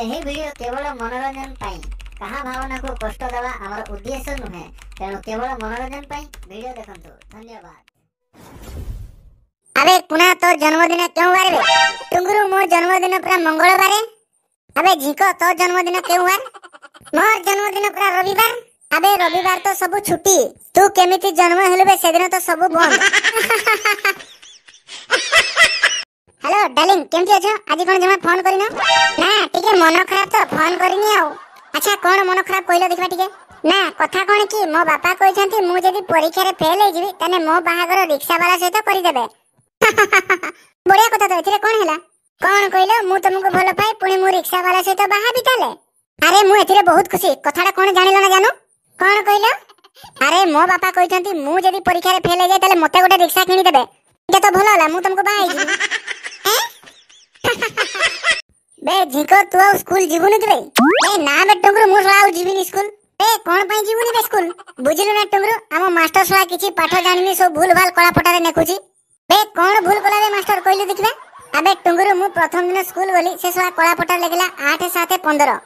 एही वीडियो केवल मनोरंजन पाई कहा भावना को कष्ट देवा आमर उद्देश्य नुहे तेणु केवल मनोरंजन पाई वीडियो देखंतु धन्यवाद। अबे पुना तो जन्मदिन क्यों वार बे टुंगुरु मोर जन्मदिन पूरा मंगलवार। अबे झिको तो जन्मदिन क्यों वार? मोर जन्मदिन पूरा रविवार। अबे रविवार तो सब छुट्टी तू केमिति जन्म हेलु बे सेदिन तो सब बंद। हेलो डार्लिंग केमति अछो? आज कोन जमा फोन करिनो ना टिके मन खराब तो फोन करिनी आउ। अच्छा कोन मन खराब कइलो देखबा टिके ना कथा कोन की मो बापा कहि छथि मु जदी परीक्षा रे फेल हे जिवि तने मो बाहागर रिक्शा वाला सहित करि देबे। बढ़िया कथा तो एथिरे कोन हैला कोन कइलो मु तुमको भलो पाई पुणी मु रिक्शा वाला सहित बाहा बिताले। अरे मु एथिरे बहुत खुशी कथाडा कोन जानिलो ना जानो कौन कहलो? अरे मो बापा कहते मु जदी परीक्षा रे फेल हो जाए तले मते गोटे रिक्शा किनी देबे ये तो भलो होला मु तुमको बाई जी। बे झिको तू स्कूल जीवुनी तबे? ए ना बे टुंगुरु मु सलाउ जीवनी स्कूल। ए कोन पई जीवुनी बे स्कूल बुझिलु ना टुंगुरु हम मास्टर सला किछि पाठ जानिनी सो भूलभाल कला पटा रे नेखुछि। बे कोन भूल कला रे मास्टर कहले देखबे? अबे टुंगुरु मु प्रथम दिन स्कूल गली से सला कला पटा लगला 8 7 15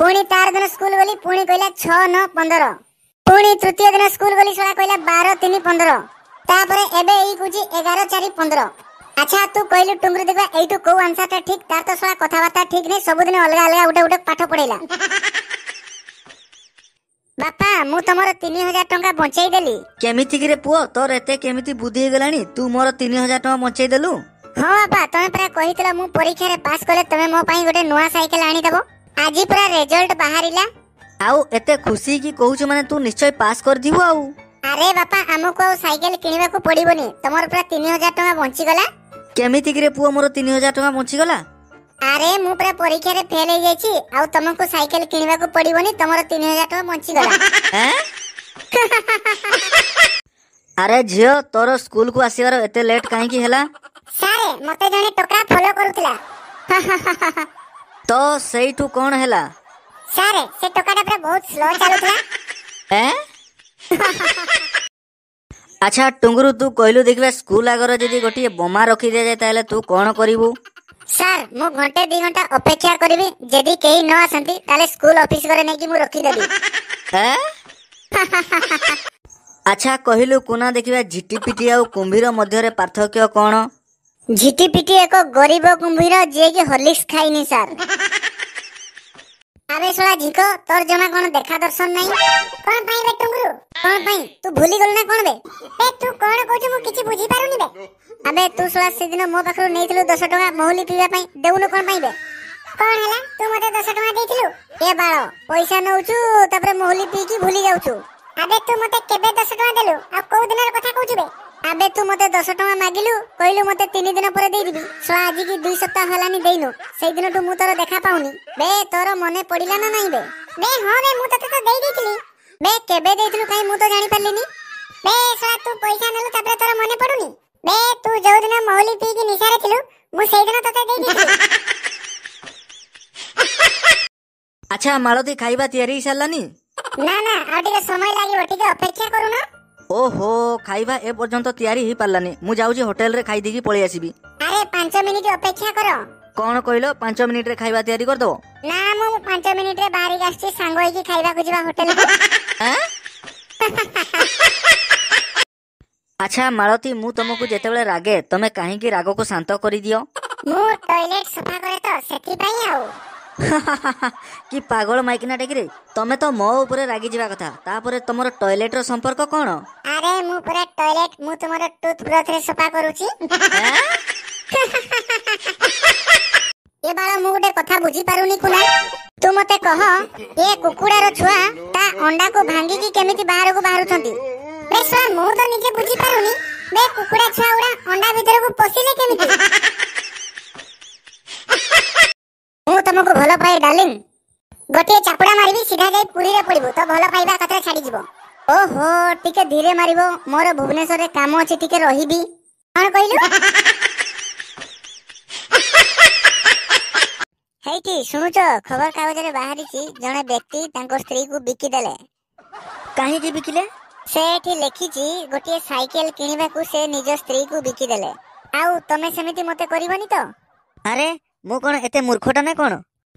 पुणी तार दिन स्कूल गली पुणी कहला 6 9 15 पुणी तृतीय दिन स्कूल गली सला कहला 12 3 15 तापरे एबे ई कुजी 11 4 15। अच्छा तू कहलु टुंगुरु देखबा एइटू को आंसर ता ठीक तार तो सला कथाबार्ता ठीक नै सब दिन अलग अलग उठे उठे पाठ पढैला। बापा मु तमरो 3000 टंका बचाई देली। केमिति गिरे पुओ तोर एते केमिति बुद्धि हे गेलानी तू मोर 3000 टंका बचाई देलु? हां बापा तमे परा कहितला मु परीक्षा रे पास करले तमे मो पई गोटे नवा साइकिल आनी देबो। आजी पूरा रिजल्ट बाहरिला आउ एते खुशी की कहू माने तू निश्चय पास कर दिबो आउ। अरे बापा हमको आउ साइकिल किनिबा को पड़िबोनी तमोर पूरा 3000 टका बंची गला। केमिति करे पुओ मोर 3000 टका बंची गला? अरे मु पूरा परीक्षा रे फेल हो जाईची आउ तमको साइकिल किनिबा को पड़िबोनी तमोर 3000 टका बंची गला। अरे झियो तोर स्कूल को आसीवार एते लेट काहे की हला? सारे मते जने टका फॉलो करूतला तो सेठू कोन हैला? सारे से टोकाटा पूरा बहुत स्लो चालुतला। हैं? अच्छा टुंगुरु तू कहलु देखबे स्कूल आगर जदी गोटी बोमा रखी दे जाय ताले तू कोन करिवु? सर मु घंटे 2 घंटा अपेक्षा करबी जदी केही न आसंती ताले स्कूल ऑफिस करे नै कि मु रखी देबी। हैं? अच्छा कहलु कोना देखबे झिटिपिटी आ कुंभीर मध्य रे पार्थक्य कोन? झिटिपिटी एक गरीब कुंभीर जे की हॉर्लिक्स खाइनी सर। अबे सोला झिको तोर जमा कोन देखा दर्शन नहीं कोन पई बे टुंगुरु कोन पई तू भूली गेलु ना कोन बे? ए तू कोन कहू मु किछि बुझी पारुनी बे? अबे तू सोला से दिन मो पाखरो नेथिलु 10 टका महुली पीवा पई देउनु कोन पई बे? कोन हला तू मते 10 टका देथिलु? ए बाळो पैसा नउचु तबरे महुली पी की भूली जाउचु। अबे तू मते केबे 10 टका देलु आ को दिनर कथा कहू बे? अबे तू मते 10 टका मागिलु कहलु मते 3 दिन परे देई दिबि सो आज की 2 सप्ताह हलानी देइनो सेई दिन तो मु तोर देखा पाउनी। बे तोर मने पडिला ना नहीं बे? बे हां बे मु तते तो देई दितली बे केबे देइतलु काई मु तो जानि पालेनी। बे साला तू पैसा नलु तबरे तोर मने पडुनी? बे तू जो दिन मौली पी की निशा रे थिलु मु सेई दिन तते देई दितली। अच्छा मालती खाइबा तयारी सल्लानी? ना ना आटीके समय लागिवो टीके अपेक्षा करू ना। ओहो खाइबा ए पर्यंत तयारी ही पालानी मु जाउजी होटल रे खाइ देखि पळि आसीबी। अरे 5 मिनिट अपेक्षा करो। कोन कहलो 5 मिनिट रे खाइबा तयारी कर दो? ना मु 5 मिनिट रे बाहरी गाछी सांग होई की खाइबा को जिवा होटल को। हैं? अच्छा मालती मु तुमको जेते बेले रागे तमे काहे की रागो को शांत करि दियो? मु टॉयलेट सफा करे तो सेति पई आउ। की पागल माइकिना टेकरे तमे तो मो ऊपर रागी जीवा कथा तापर तमरो टॉयलेट रो संपर्क कोन? अरे मु पूरा टॉयलेट मु तमरो टूथब्रश रे सफा करूची। ए बाळा मु गोटे कथा बुझी पारुनी कुना तू मते कह ए कुकुडा रो छुआ ता अंडा को भांगी की केमिति बाहर को बाहर छंती? बे सो मु तो निजे बुझी पारुनी बे कुकुडा छुआ उडा अंडा भीतर को पसिले केमिति? तुमको भलो पाई डार्लिंग गोटे चापुड़ा मारिबी सीधा जाई पुरी रे पड़िबो तो भलो पाइबा कतरे छाडी जीवो। ओहो टिके धीरे मारिबो मोर भुवनेश्वर रे काम अछि टिके रहिबी। कोन कहिलु? हेटी सुनुचो खबर कागज रे बाहरिछि जने व्यक्ति तांको स्त्री को बिकि देले। काहे जे बिकिले? सेठी लेखिछि गोटे साइकिल किनिबा को से निज स्त्री को बिकि देले आउ तमे समिति मते करिवनी तो? अरे मु कोन एते मूर्खटा नै कोन?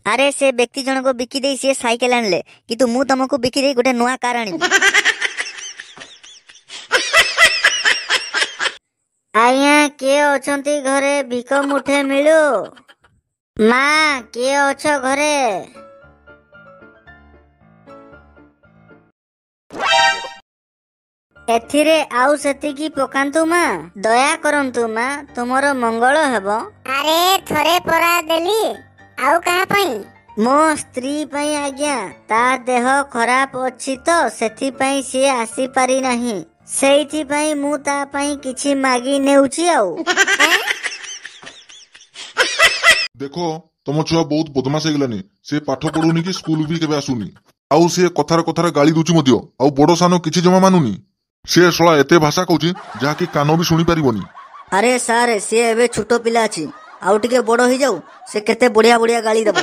अरे से व्यक्ति जन को बिकी दे सी साइकेल आनले किंतु मु तुमको बिकी दे गोटे नुआ कार आनी आया के अछंती घरे भिक मुठे मिलू मां के अछो घरे एथिरे आउ सेती की पकांतु मा दया करंतु मा तुमरो मंगल हेबो। अरे थरे परा देली आउ कहा पई मो स्त्री पई आज्ञा ता देह खराब अछि तो सेती पई से आसी पारी नाही सेती पई मु ता पई किछि मागी नेउछि आउ देखो तुम छुआ बहुत बदमाश हेगलानी से पाठ पढुनी की स्कूल भी केबे आसुनी आउ से कथार कथार गाली दुचि मदियो आउ बडो सानो किछि जमा मानुनी से सोला एते भाषा कहूँ जहाँ की कानो भी शुणी पारिबोनी। अरे सर से एबे छोटो पिला अछि आउ टिके बड़ हो जाऊ से केते बढ़िया बढ़िया गाली देबो।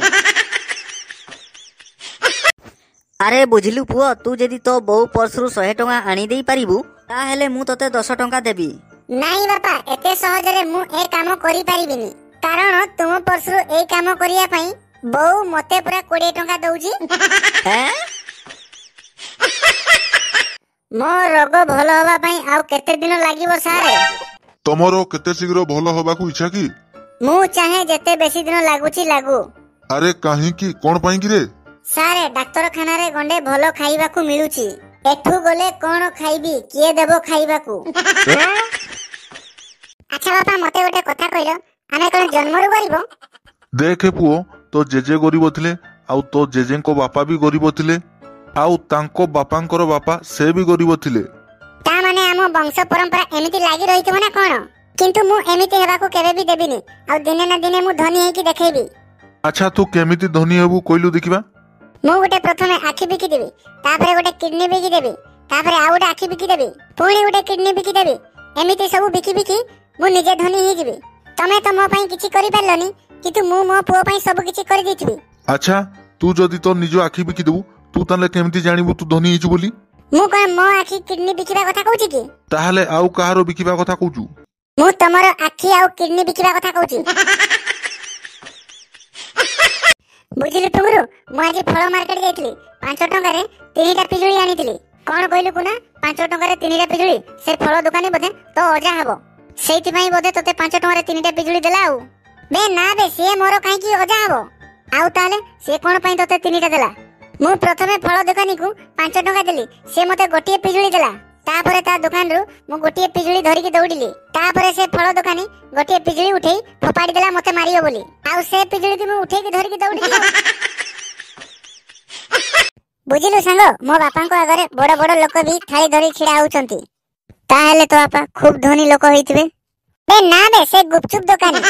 अरे बुझलु पुओ तू जदी तो बहु पर्सरू 100 टका आनी देई पारिबू ता हेले मु तते 10 टका देबी। नाही बापा एते सहज रे मु ए काम करी पारिबिनी कारण तुम पर्सरू ए काम करिया पई बहु मते पूरा 20 टका दउजी। हैं मो रोग भलो होबा पई आउ केते दिन लागिवो सारे तमरो केते शीघ्र भलो होबा को इच्छा की मु चाहे जते बेसी दिन लागुची लागू। अरे काहे की कोन पई की रे सारे डॉक्टर खाना रे गंडे भलो खाइबा को मिलुची एठू गले कोन खाइबी किए देबो खाइबा को। अच्छा बापा मते गोटे कथा कहिलो आमे कोन जन्मरू गरीबो देखे पुओ तो जेजे गरीबो थिले आउ तो जेजे को बापा भी गरीबो थिले आउ तांको बापांकर बापा से भी गरीब थिले ता माने हमो वंश परंपरा एमिति लागि रहितो ना कोन किंतु मु एमिति हेबा को केबे भी देबिनी आउ दिने ना दिने मु धनी हे कि देखैबी। अच्छा तू केमिति धनी हेबू कोइलु देखिबा मु गोटे प्रथमे आखी बिकि देबी ता परे गोटे किडनी बिकि देबी ता परे आउ गोटे आखी बिकि देबी पुणी गोटे किडनी बिकि देबी एमिति सब बिकि बिकि मु निजे धनी हे जिबी तमे त मो पई किछि करि पारलनी किंतु मु मो पुओ पई सब किछि करि देथिबी। अच्छा तू जदी तो निजो आखी बिकि देबू तू तने केमती जानिबू तू धनी हिचु बोली मु का मो आखी किडनी बिकिबा कथा कहूची की ताहाले आउ काहारो बिकिबा कथा कहूचू मु तमरो आखी आउ किडनी बिकिबा कथा कहूची। बुझिलु टुंगुरु मु आज फल मार्केट गेइतली 5 टका रे 3टा पिजुली आनितली कोन कहलु कुना 5 टका रे 3टा पिजुली से फल दुकानी बथे तो अजा हबो सेति पई बथे तते 5 टका रे 3टा पिजुली देलाउ बे ना बे से मोरो काहे की अजा हबो आउ ताले से कोन पई तते 3टा देला मु प्रथमे फल दुकानी को 5 टका देली से मते गोटिए पिजुली देला ता परे ता दुकान रु मु गोटिए पिजुली धरि के दौड़िली ता परे से फल दुकानी गोटिए पिजुली उठेई फोपाडी देला मते मारियो बोली आउ से पिजुली के मु उठे के धरि के दौड़िली। बुझिलु संगो मो बापा को अगरे बड़ बड़ लोक भी थाली धरि छिडा होचंती ता हेले तो बापा खूब धनी लोक होइतबे बे ना बे से गुपचुप दुकानी।